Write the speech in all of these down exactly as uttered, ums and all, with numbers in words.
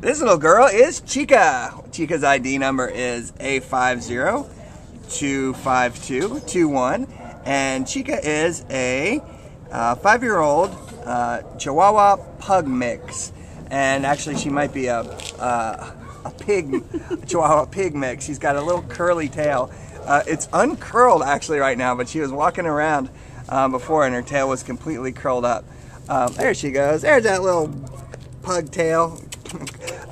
This little girl is Chica. Chica's I D number is A five zero two five two two one, and Chica is a uh, five-year-old uh, Chihuahua pug mix. And actually, she might be a, uh, a pig, a Chihuahua pig mix. She's got a little curly tail. Uh, it's uncurled actually right now, but she was walking around um, before and her tail was completely curled up. Um, there she goes. There's that little pug tail.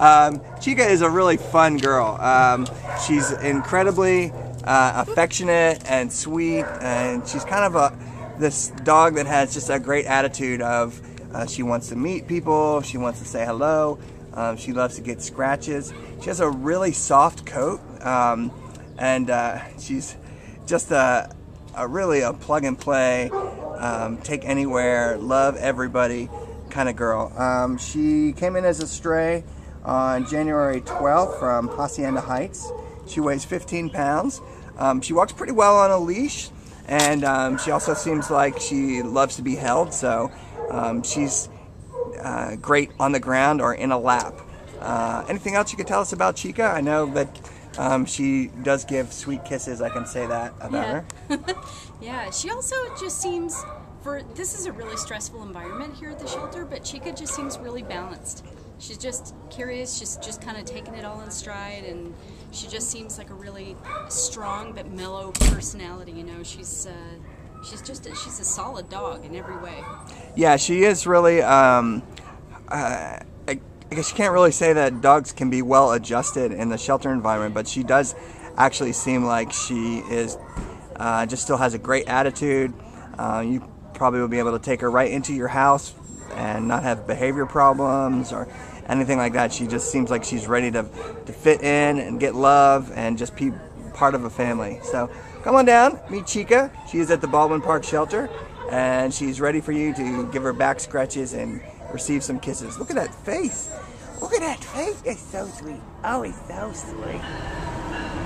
um, Chica is a really fun girl. Um, she's incredibly uh, affectionate and sweet, and she's kind of a this dog that has just a great attitude of uh, she wants to meet people, she wants to say hello, um, she loves to get scratches. She has a really soft coat, um, and uh, she's just a, a really a plug-and-play, um, take anywhere, love everybody kind of girl. Um, she came in as a stray on January twelfth from Hacienda Heights. She weighs fifteen pounds. Um, she walks pretty well on a leash, and um, she also seems like she loves to be held, so um, she's uh, great on the ground or in a lap. Uh, anything else you could tell us about Chica? I know that Um, she does give sweet kisses, I can say that about yeah. her. Yeah, she also just seems, for this is a really stressful environment here at the shelter, but Chica just seems really balanced. She's just curious, she's just kind of taking it all in stride, and she just seems like a really strong but mellow personality, you know. She's uh, she's just, a, she's a solid dog in every way. Yeah, she is really, um, uh, I guess you can't really say that dogs can be well adjusted in the shelter environment, but she does actually seem like she is uh, just still has a great attitude. Uh, you probably will be able to take her right into your house and not have behavior problems or anything like that. She just seems like she's ready to, to fit in and get love and just be part of a family. So come on down, meet Chica. She is at the Baldwin Park Shelter, and she's ready for you to give her back scratches and receive some kisses. Look at that face. Look at that face. It's so sweet. Oh, it's so sweet.